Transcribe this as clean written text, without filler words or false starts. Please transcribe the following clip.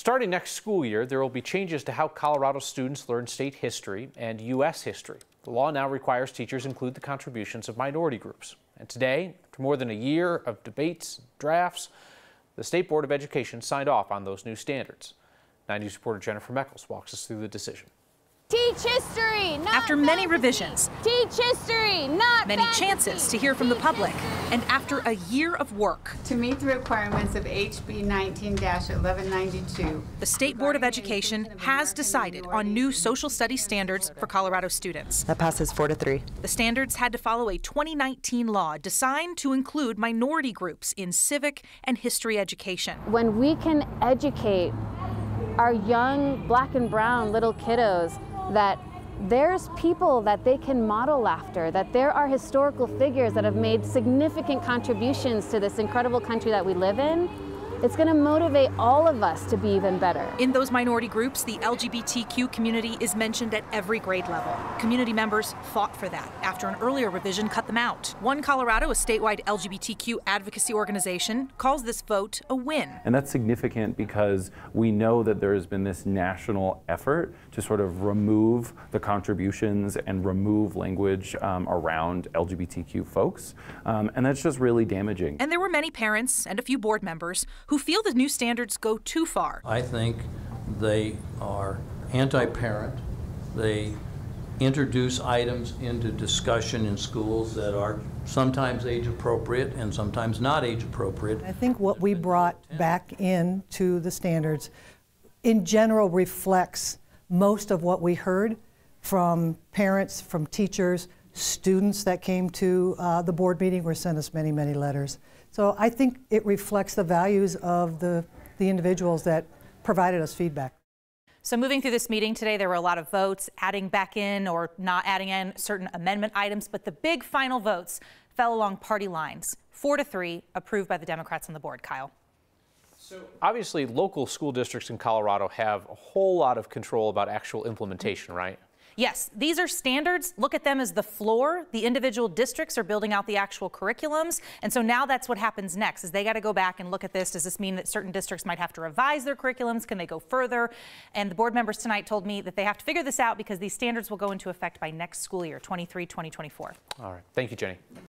Starting next school year, there will be changes to how Colorado students learn state history and U.S. history. The law now requires teachers include the contributions of minority groups. And today, after more than a year of debates and drafts, the State Board of Education signed off on those new standards. 9 News reporter Jennifer Meckles walks us through the decision. Teach history, not after many fantasy. Revisions, teach history, not many fantasy. Chances to hear from teach the public, history. And after a year of work. To meet the requirements of HB 19-1192, the State Board of Education has decided on new social studies standards for Colorado students. That passes 4-3. The standards had to follow a 2019 law designed to include minority groups in civic and history education. When we can educate our young black and brown little kiddos that there's people that they can model after, that there are historical figures that have made significant contributions to this incredible country that we live in, it's going to motivate all of us to be even better. In those minority groups, the LGBTQ community is mentioned at every grade level. Community members fought for that after an earlier revision cut them out. One Colorado, a statewide LGBTQ advocacy organization, calls this vote a win. And that's significant because we know that there has been this national effort to sort of remove the contributions and remove language around LGBTQ folks. And that's just really damaging. And there were many parents and a few board members who feel the new standards go too far. I think they are anti-parent. They introduce items into discussion in schools that are sometimes age-appropriate and sometimes not age-appropriate. I think what we brought back into the standards in general reflects most of what we heard from parents, from teachers, students that came to the board meeting or sent us many, many letters. So I think it reflects the values of the individuals that provided us feedback. So moving through this meeting today, there were a lot of votes, adding back in or not adding in certain amendment items, but the big final votes fell along party lines. 4-3, approved by the Democrats on the board, Kyle. So obviously, local school districts in Colorado have a whole lot of control about actual implementation, right? Yes, these are standards. Look at them as the floor. The individual districts are building out the actual curriculums. And so now that's what happens next is they got to go back and look at this. Does this mean that certain districts might have to revise their curriculums? Can they go further? And the board members tonight told me that they have to figure this out because these standards will go into effect by next school year, 2023-2024. All right. Thank you, Jenny.